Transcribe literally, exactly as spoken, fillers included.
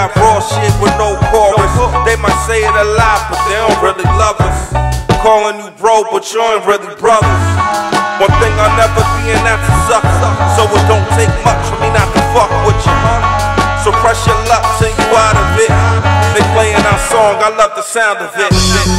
down raw shit with no chorus. They might say it a lot, but they don't really love us. Calling you bro, but you ain't really brothers. One thing I'll never be, and that's a sucker. So it don't take much for me not to fuck with you. So press your luck till you out of it. They playing our song, I love the sound of it.